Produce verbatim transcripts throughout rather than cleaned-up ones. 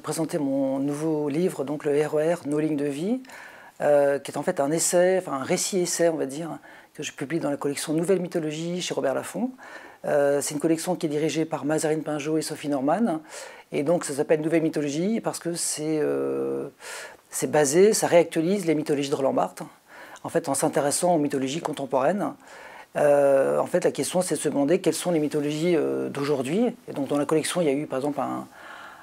vous présenter mon nouveau livre, donc le R E R, Nos lignes de vie, euh, qui est en fait un essai, enfin un récit-essai, on va dire, que je publie dans la collection Nouvelle Mythologie chez Robert Laffont. Euh, c'est une collection qui est dirigée par Mazarine Pinjot et Sophie Norman. Et donc ça s'appelle Nouvelle Mythologie parce que c'est euh, basé, ça réactualise les mythologies de Roland Barthes, en fait en s'intéressant aux mythologies contemporaines. Euh, en fait la question c'est de se demander quelles sont les mythologies euh, d'aujourd'hui. Et donc dans la collection il y a eu par exemple un,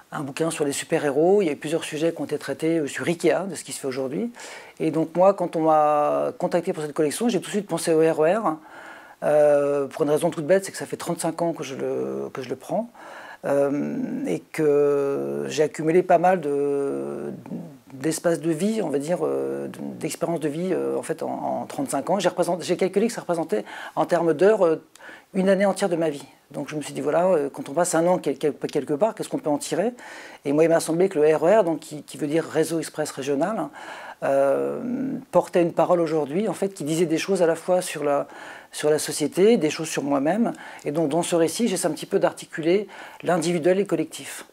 un bouquin sur les super-héros, il y a eu plusieurs sujets qui ont été traités euh, sur Ikea, de ce qui se fait aujourd'hui. Et donc moi quand on m'a contacté pour cette collection, j'ai tout de suite pensé au R E R. Euh, pour une raison toute bête, c'est que ça fait trente-cinq ans que je le, que je le prends euh, et que j'ai accumulé pas mal d'espace de, de vie, on va dire, euh, d'expérience de vie euh, en fait en, en trente-cinq ans. J'ai calculé que ça représentait en termes d'heures euh, une année entière de ma vie. Donc je me suis dit voilà, euh, quand on passe un an quel, quel, quelque part, qu'est-ce qu'on peut en tirer? Et moi il m'a semblé que le R E R, donc, qui, qui veut dire Réseau Express Régional, euh, portait une parole aujourd'hui en fait qui disait des choses à la fois sur la sur la société, des choses sur moi-même. Et donc dans ce récit, j'essaie un petit peu d'articuler l'individuel et le collectif.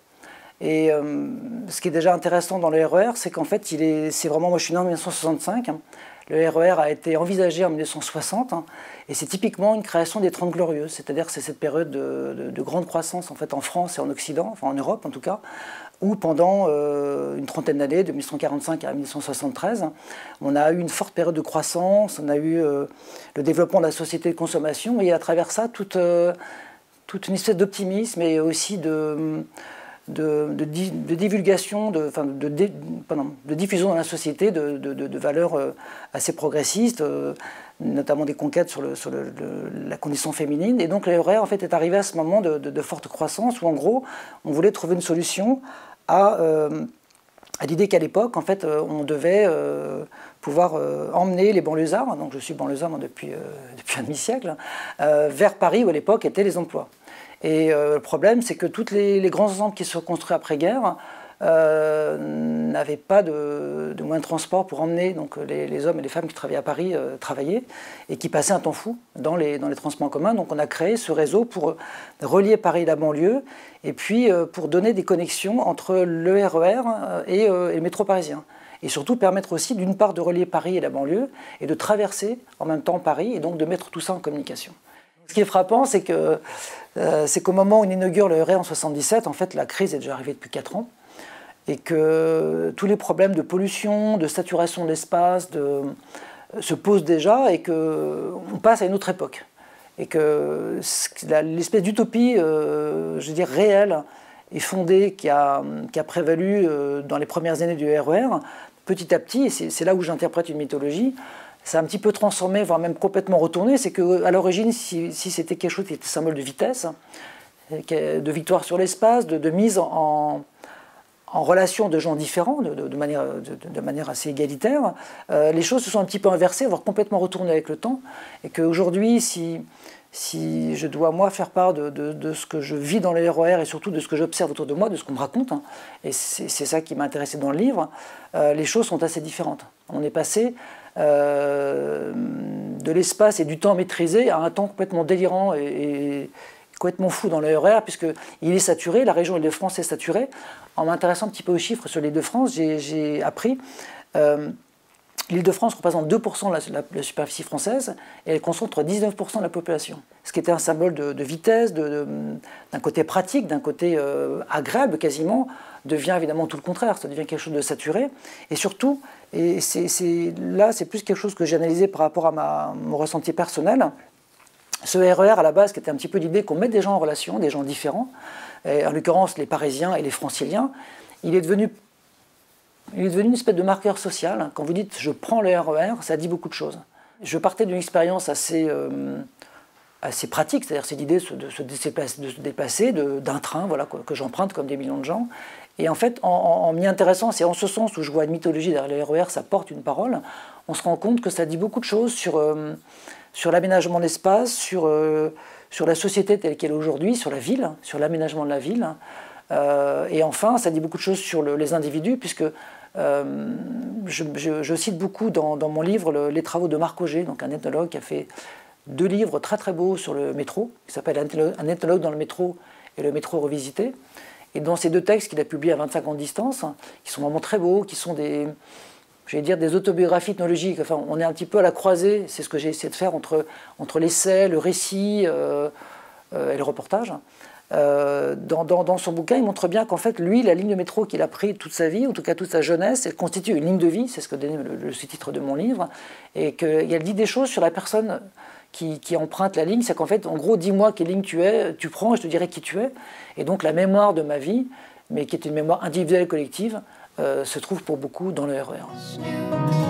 Et euh, ce qui est déjà intéressant dans le R E R, c'est qu'en fait, il est, c'est vraiment, moi je suis né en mille neuf cent soixante-cinq, hein. Le R E R a été envisagé en mille neuf cent soixante, hein, et c'est typiquement une création des Trente Glorieuses, c'est-à-dire que c'est cette période de, de, de grande croissance en fait en France et en Occident, enfin en Europe en tout cas, où pendant euh, une trentaine d'années, de mille neuf cent quarante-cinq à mille neuf cent soixante-treize, on a eu une forte période de croissance, on a eu euh, le développement de la société de consommation, et à travers ça, toute, euh, toute une espèce d'optimisme et aussi de... De, de, de divulgation, de, enfin de, de, pardon, de diffusion dans la société de, de, de valeurs assez progressistes, notamment des conquêtes sur, le, sur le, le, la condition féminine. Et donc le R E R en fait, est arrivé à ce moment de, de, de forte croissance où en gros on voulait trouver une solution à, euh, à l'idée qu'à l'époque en fait, on devait euh, pouvoir euh, emmener les banlieusards, donc je suis banlieusard moi, depuis, euh, depuis un demi-siècle, euh, vers Paris où à l'époque étaient les emplois. Et euh, le problème, c'est que tous les, les grands ensembles qui se sont construits après-guerre euh, n'avaient pas de, de moyens de transport pour emmener donc, les, les hommes et les femmes qui travaillaient à Paris euh, travailler et qui passaient un temps fou dans les, dans les transports en commun. Donc on a créé ce réseau pour relier Paris et la banlieue et puis euh, pour donner des connexions entre le R E R et, euh, et le métro parisien. Et surtout permettre aussi d'une part de relier Paris et la banlieue et de traverser en même temps Paris et donc de mettre tout ça en communication. Ce qui est frappant, c'est que euh, c'est qu'au moment où on inaugure le R E R en soixante-dix-sept, en fait, la crise est déjà arrivée depuis quatre ans, et que tous les problèmes de pollution, de saturation de l'espace, de, se posent déjà, et que on passe à une autre époque, et que l'espèce d'utopie, euh, je veux dire réelle et fondée, qui a, qui a prévalu euh, dans les premières années du R E R, petit à petit, et c'est là où j'interprète une mythologie. Ça a un petit peu transformé, voire même complètement retourné. C'est qu'à l'origine, si, si c'était quelque chose qui était symbole de vitesse, de victoire sur l'espace, de, de mise en, en relation de gens différents, de, de, de, manière, de, de manière assez égalitaire, euh, les choses se sont un petit peu inversées, voire complètement retournées avec le temps. Et qu'aujourd'hui, si, si je dois, moi, faire part de, de, de ce que je vis dans les R E R et surtout de ce que j'observe autour de moi, de ce qu'on me raconte, hein, et c'est ça qui m'a intéressé dans le livre, euh, les choses sont assez différentes. On est passé... Euh, de l'espace et du temps maîtrisé à un temps complètement délirant et, et complètement fou dans le R E R, puisqu'il est saturé, la région Île-de-France est saturée. En m'intéressant un petit peu aux chiffres sur l'Île-de-France, j'ai appris euh, l'Île-de-France représente deux pour cent de la, la, la superficie française et elle concentre dix-neuf pour cent de la population. Ce qui était un symbole de, de vitesse, d'un côté pratique, d'un côté euh, agréable quasiment, devient évidemment tout le contraire, ça devient quelque chose de saturé. Et surtout, et c'est, c'est, là c'est plus quelque chose que j'ai analysé par rapport à ma, mon ressenti personnel, ce R E R à la base qui était un petit peu l'idée qu'on mette des gens en relation, des gens différents, et en l'occurrence les Parisiens et les Franciliens, il est devenu, il est devenu une espèce de marqueur social. Quand vous dites « je prends le R E R », ça dit beaucoup de choses. Je partais d'une expérience assez... Euh, assez pratique, c'est-à-dire c'est l'idée de se déplacer d'un train voilà, que, que j'emprunte comme des millions de gens. Et en fait, en, en, en m'y intéressant, c'est en ce sens où je vois une mythologie derrière les R E R, ça porte une parole, on se rend compte que ça dit beaucoup de choses sur, euh, sur l'aménagement de l'espace, sur, euh, sur la société telle qu'elle est aujourd'hui, sur la ville, sur l'aménagement de la ville. Euh, et enfin, ça dit beaucoup de choses sur le, les individus, puisque euh, je, je, je cite beaucoup dans, dans mon livre le, les travaux de Marc Auger, donc un ethnologue qui a fait... deux livres très très beaux sur le métro, qui s'appellent « Un ethnologue dans le métro » et « Le métro revisité ». Et dans ces deux textes qu'il a publiés à vingt-cinq ans de distance, qui sont vraiment très beaux, qui sont des, j'allais dire, des autobiographies ethnologiques. Enfin, on est un petit peu à la croisée, c'est ce que j'ai essayé de faire entre, entre l'essai, le récit euh, euh, et le reportage. Euh, dans, dans, dans son bouquin, il montre bien qu'en fait, lui, la ligne de métro qu'il a prise toute sa vie, en tout cas toute sa jeunesse, elle constitue une ligne de vie, c'est ce que donne le, le sous-titre de mon livre, et qu'elle dit des choses sur la personne qui, qui emprunte la ligne, c'est qu'en fait, en gros, dis-moi quelle ligne tu es, tu prends et je te dirai qui tu es. Et donc la mémoire de ma vie, mais qui est une mémoire individuelle collective, euh, se trouve pour beaucoup dans le R E R.